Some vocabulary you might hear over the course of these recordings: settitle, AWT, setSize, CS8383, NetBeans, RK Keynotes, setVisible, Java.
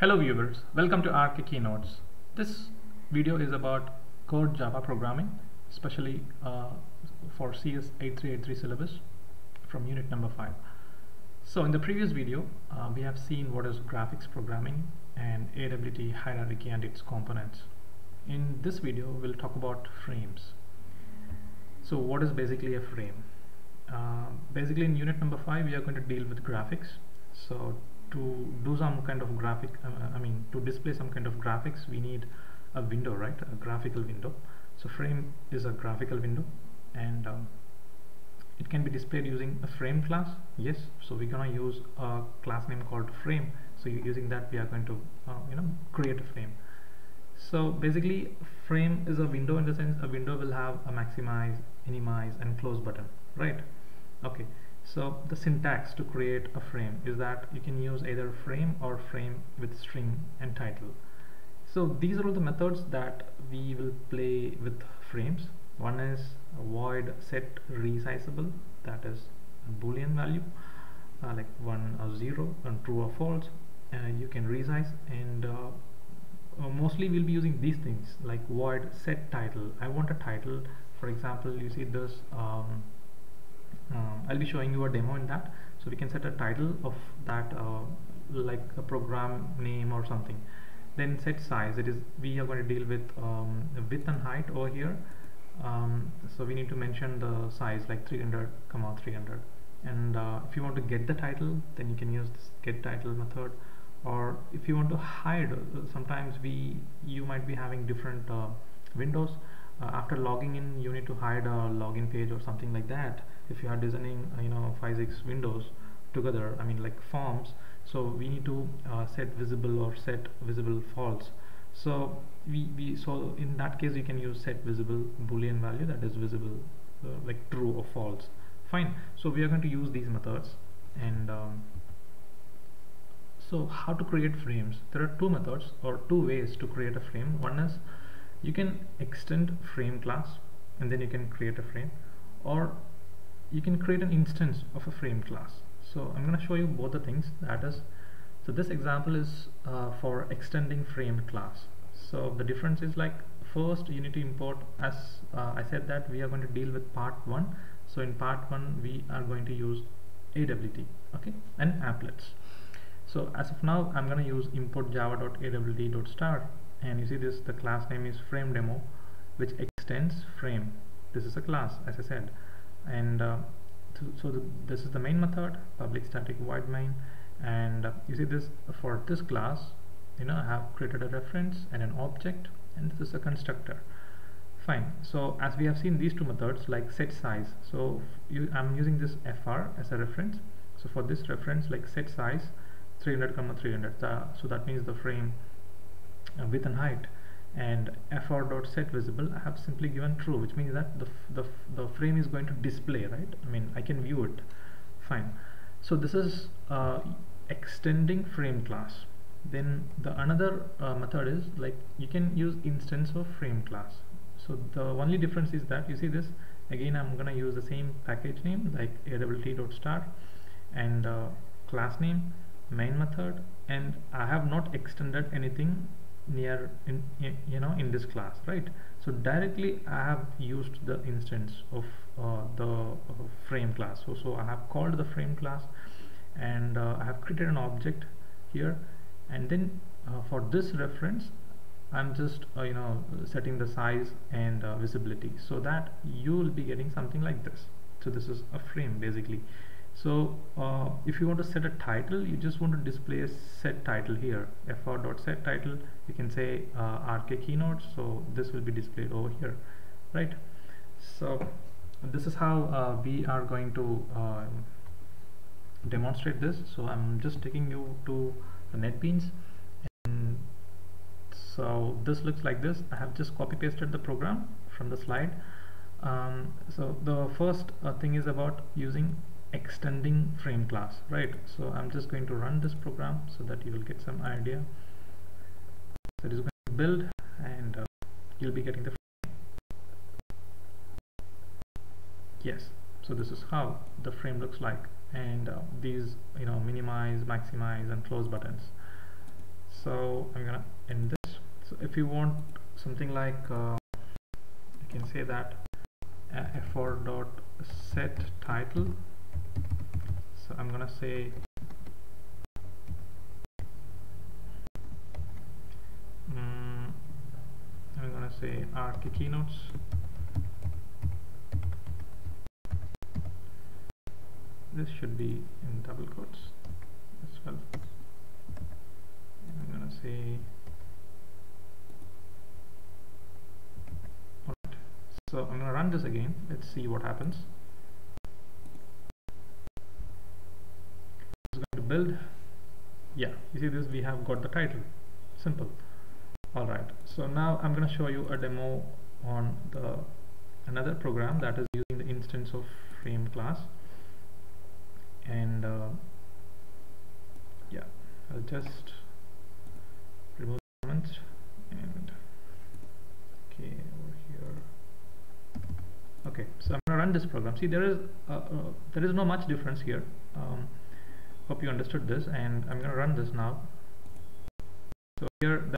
Hello viewers, welcome to RK Keynotes. This video is about core Java programming, especially for CS8383 syllabus from unit number 5. So in the previous video, we have seen what is graphics programming and AWT hierarchy and its components. In this video, we'll talk about frames. So what is basically a frame? Basically in unit number 5, we are going to deal with graphics. So to do some kind of graphic, to display some kind of graphics, we need a window, right? A graphical window. So frame is a graphical window, and it can be displayed using a frame class. Yes, so we're gonna use a class name called frame. So using that, we are going to create a frame. So basically, frame is a window in the sense a window will have a maximize, minimize, and close button, right? Okay. So the syntax to create a frame is that you can use either frame or frame with string and title. So these are all the methods that we will play with frames. One is void setResizeable, that is a boolean value like 1 or 0 and true or false, and you can resize. And mostly we'll be using these things like void setTitle. I want a title, for example. You see this I'll be showing you a demo in that, so we can set a title of that like a program name or something. Then set size, it is we are going to deal with width and height over here, so we need to mention the size like 300, 300. And if you want to get the title, then you can use this get title method. Or if you want to hide, sometimes you might be having different windows. After logging in, you need to hide a login page or something like that. If you are designing 5-6 windows together, like forms, so we need to set visible or set visible false. So so in that case you can use set visible boolean value, that is visible like true or false. Fine, so we are going to use these methods. And so how to create frames? There are two methods or two ways to create a frame. One is you can extend frame class and then you can create a frame, or you can create an instance of a frame class. So I'm going to show you both the things. That is, so this example is for extending frame class. So the difference is, like, first you need to import, as I said, that we are going to deal with part 1. So in part 1 we are going to use AWT, okay, and applets. So as of now I'm going to use import java.awt.star, and you see this, the class name is frame demo, which extends frame. This is a class, as I said. And this is the main method, public static void main. And you see this, for this class, I have created a reference and an object, and this is a constructor. Fine, so as we have seen, these two methods like set size, so I'm using this fr as a reference. So for this reference, like set size 300, 300, so that means the frame width and height. And fr.setVisible, I have simply given true, which means that the frame is going to display, right? I can view it. Fine, so this is extending frame class. Then the another method is, like, you can use instance of frame class. So the only difference is that, you see this again, I'm gonna use the same package name like awt.star and class name, main method, and I have not extended anything in this class, right? So directly I have used the instance of the frame class. So I have called the frame class, and I have created an object here, and then for this reference I'm just setting the size and visibility, so that you will be getting something like this. So this is a frame basically. So if you want to set a title, you just want to display a set title here. fr.setTitle, you can say RK Keynotes, so this will be displayed over here, right? So this is how we are going to demonstrate this. So I'm just taking you to the NetBeans, and so this looks like this. I have just copy pasted the program from the slide. So the first thing is about using extending frame class, right? So I'm just going to run this program so that you will get some idea. So it is going to build, and you'll be getting the frame. Yes, so this is how the frame looks like, and these minimize, maximize, and close buttons. So I'm gonna end this. So if you want something like you can say that for dot set title. So I'm gonna say RK Keynotes, this should be in double quotes as well. I'm gonna say alright, so I'm gonna run this again, let's see what happens. It's going to build. Yeah, you see this, we have got the title, simple. Alright, so now I'm going to show you a demo on another program that is using the instance of frame class, and yeah, I'll just remove the comments and okay over here. Okay, so I'm going to run this program. See, there is no much difference here. Hope you understood this, and I'm going to run this now. So here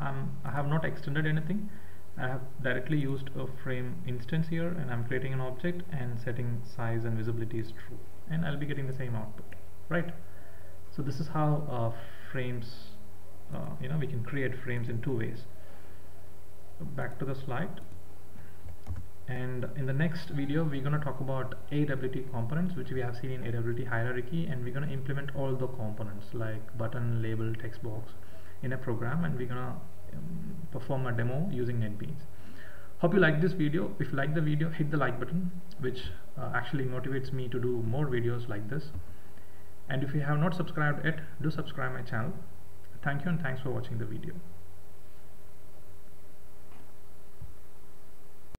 I have not extended anything. I have directly used a frame instance here, and I'm creating an object and setting size and visibility is true, and I'll be getting the same output, right? So this is how frames, we can create frames in two ways. Back to the slide, and in the next video we're going to talk about AWT components, which we have seen in AWT hierarchy, and we're going to implement all the components like button, label, text box in a program, and we're gonna perform a demo using NetBeans. Hope you like this video. If you like the video, hit the like button, which actually motivates me to do more videos like this. And if you have not subscribed yet, do subscribe my channel. Thank you, and thanks for watching the video.